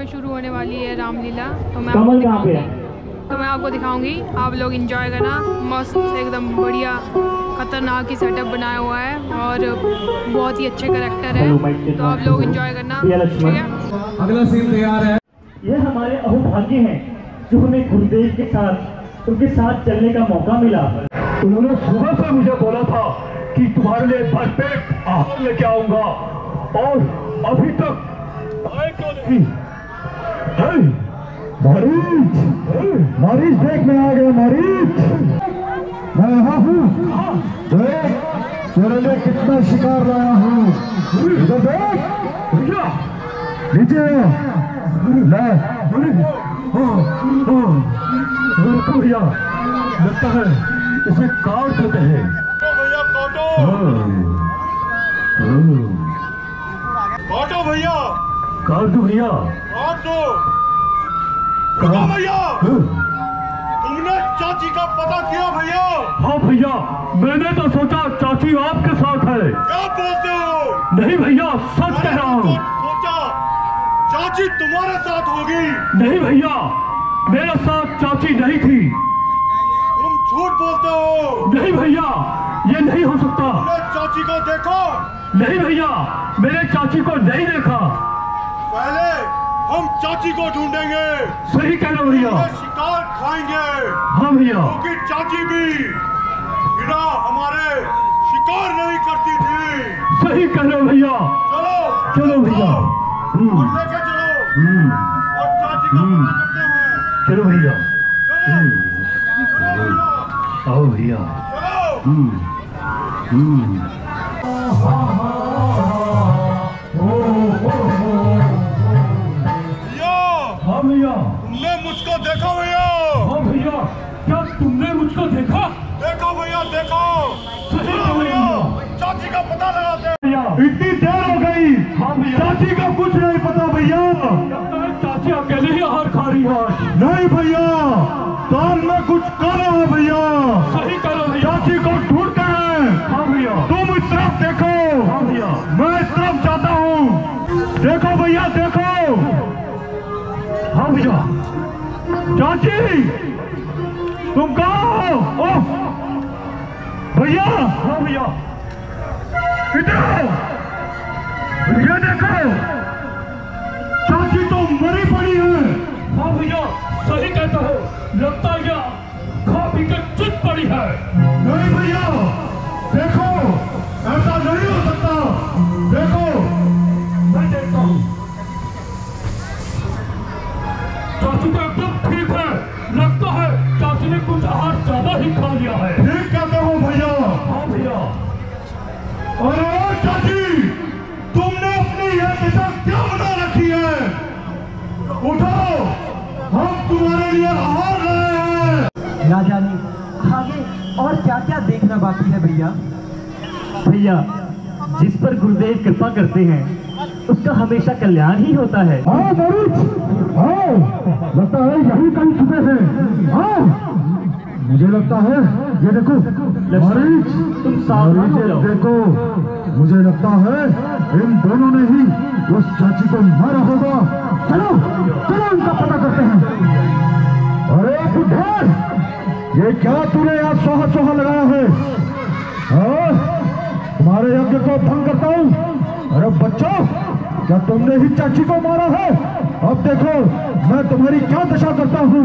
में शुरू होने वाली है रामलीला, तो मैं आपको दिखाऊंगी। आप लोग एंजॉय करना। मस्त एकदम बढ़िया खतरनाक ही सेटअप बनाया हुआ है और बहुत ही अच्छे करैक्टर है, तो आप लोग एंजॉय करना, ठीक है। अगला सीन तैयार है। यह हमारे अहोभाग्य हैं जो हमें गुरुदेव के साथ उनके साथ चलने का मौका मिला। उन्होंने सुबह से मुझे बोला था कि तुम्हारे लिए भरपेट आहार लेके आऊंगा और अभी तक आए क्यों नहीं? मरीच, मरीच देख में आ गया। मरीच मैं यहाँ हूँ, तेरे लिए कितना शिकार लाया हूँ। नीचे भैया, लगता है इसे काट देते हैं। काटो भैया, काट दो भैया, काट दो। कहा भैया, तुमने चाची का पता किया भैया? हाँ भैया, मैंने तो सोचा चाची आपके साथ है। क्या बोलते हो? नहीं भैया, सच कह रहा हूँ। सोचा चाची तुम्हारे साथ होगी। नहीं भैया, मेरे साथ चाची नहीं थी। तुम झूठ बोलते हो। नहीं भैया, ये नहीं हो सकता। चाची को देखो। नहीं भैया, मैंने चाची को नहीं देखा। पहले हम चाची को ढूंढेंगे। सही कह रहे हो भैया, शिकार खाएंगे। हाँ भैया, क्योंकि चाची भी बिना हमारे शिकार नहीं करती थी। सही कह रहे हो भैया। चलो चलो भैया, लेके चलो और चाची को पकड़ते हैं। चलो भैया, आओ भैया। हाँ भैया, तुमने मुझको देखा भैया? हाँ भैया, क्या तुमने मुझको देखा? देखो भैया, देखो। भैया चाची का पता लगाते भैया, इतनी देर हो गई। हाँ भैया, चाची का कुछ नहीं पता भैया। चाची अकेले ही आहार खा रही है। नहीं भैया, कान में कुछ कर रहा है भैया। सही करो भैया, चाची को ढूंढते हैं। हाँ भैया, तुम इस तरफ देखो। हाँ भैया, मैं इस तरफ जाता हूँ। देखो भैया, देखो। हाँ भैया, चाची तुम कहाँ हो? ओह भैया। हाँ भैया, इधर ये देखो, चाची तो मरी पड़ी है। हाँ भैया, सही कहता हो। लगता है खा पी कर चुप पड़ी है। नहीं भैया, देखो, ऐसा नहीं हो सकता। देखो, मैं देखता हूँ, चाची तो एकदम ठीक है। लगता है चाची ने कुछ आहार ज्यादा ही खा लिया है। ठीक कहते हो भैया। हाँ भैया, और चाची तुमने अपनी यह दिशा क्या बना रखी है? उठाओ, हम तुम्हारे लिए आहार। ना जाने आगे और क्या क्या देखना बाकी है भैया। भैया, जिस पर गुरुदेव कृपा करते हैं उसका हमेशा कल्याण ही होता है। आओ मरीच, आओ। लगता है यही कहीं छुपे हैं। आओ, मुझे लगता है, ये देखो मरीच, तुम सावधान हो जाओ। देखो, मुझे लगता है इन दोनों ने ही उस चाची को मारा होगा। चलो चलो, उनका पता करते हैं। अरे बुढ़े, ये क्या तूने यहाँ सोहा सोहा लगाया है? तुम्हारे यज्ञ को भंग करता हूँ। अरे बच्चों, क्या तुमने ही चाची को मारा है? अब देखो मैं तुम्हारी क्या दशा करता हूँ।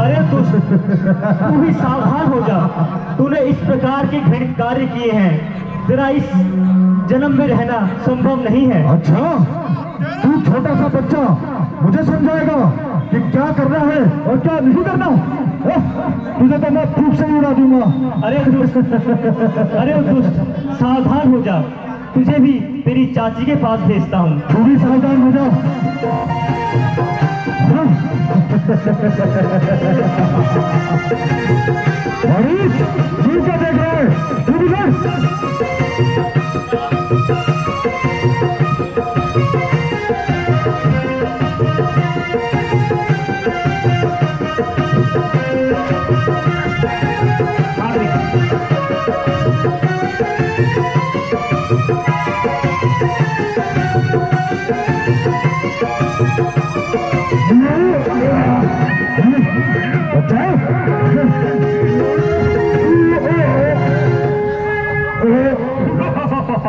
अरे तू ही सावधान हो जा। तूने इस प्रकार के घृणित कार्य किए हैं, तेरा इस जन्म में रहना संभव नहीं है। अच्छा, तू छोटा सा बच्चा मुझे समझाएगा कि क्या करना है और क्या नहीं करना? तुझे तो मैं फूंक से ही उड़ा दूंगा। अरे दुष्ट, सावधान हो जा। तुझे भी तेरी चाची के पास भेजता हूँ। थोड़ी सावधान हो जा। क्या देख रहा है?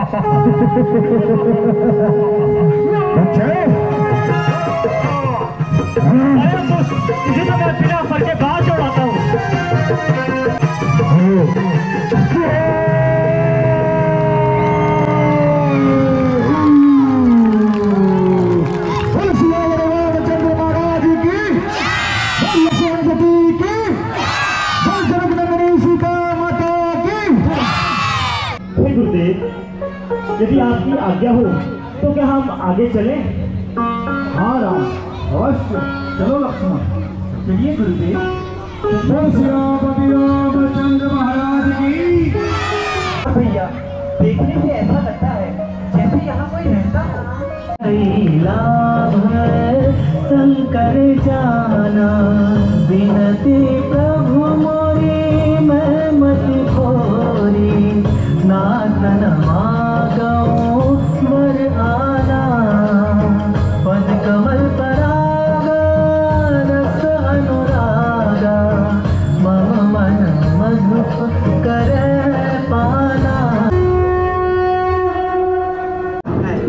इसी तो मैं बिना फल के बाहर चढ़ाता हूँ। यदि आपकी आज्ञा हो तो क्या हम आगे चलें? हाँ राम, अवश्य। चलो लक्ष्मण, चलिए गुरुदेव। रामचंद्र महाराज की। भैया देखने से ऐसा लगता है जैसे यहाँ कोई रहता हो। शंकर जाना विनती प्रभु मोरी मैं मत खोरी नाथ नमा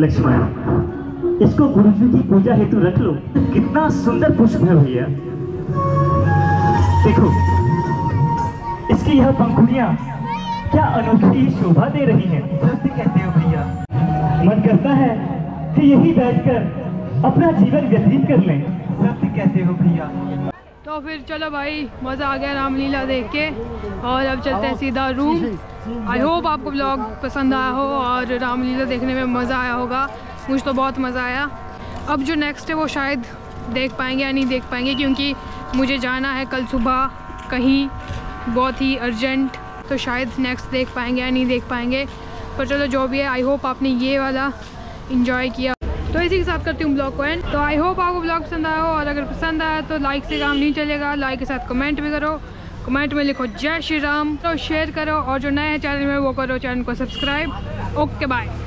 लक्ष्मण, इसको गुरुजी की पूजा हेतु रख लो। कितना सुंदर पुष्प है भैया। देखो इसकी यह पंखुड़ियां क्या अनोखी शोभा दे रही हैं। सत्य कहते हो भैया। मन करता है कि यही बैठकर अपना जीवन व्यतीत कर लें। सत्य कहते हो भैया। तो फिर चलो भाई, मज़ा आ गया रामलीला देख के। और अब चलते हैं सीधा रूम। आई होप आपको ब्लॉग पसंद आया हो और रामलीला देखने में मज़ा आया होगा। मुझे तो बहुत मज़ा आया। अब जो नेक्स्ट है वो शायद देख पाएंगे या नहीं देख पाएंगे, क्योंकि मुझे जाना है कल सुबह कहीं बहुत ही अर्जेंट। तो शायद नेक्स्ट देख पाएंगे या नहीं देख पाएंगे, पर चलो जो भी है आई होप आपने ये वाला इन्जॉय किया। तो इसी के साथ करती हूँ ब्लॉग को एंड। तो आई होप आपको ब्लॉग पसंद आया हो, और अगर पसंद आया तो लाइक से काम नहीं चलेगा। लाइक के साथ कमेंट भी करो, कमेंट में लिखो जय श्री राम। तो शेयर करो, और जो नए हैं चैनल में वो करो चैनल को सब्सक्राइब। Okay bye.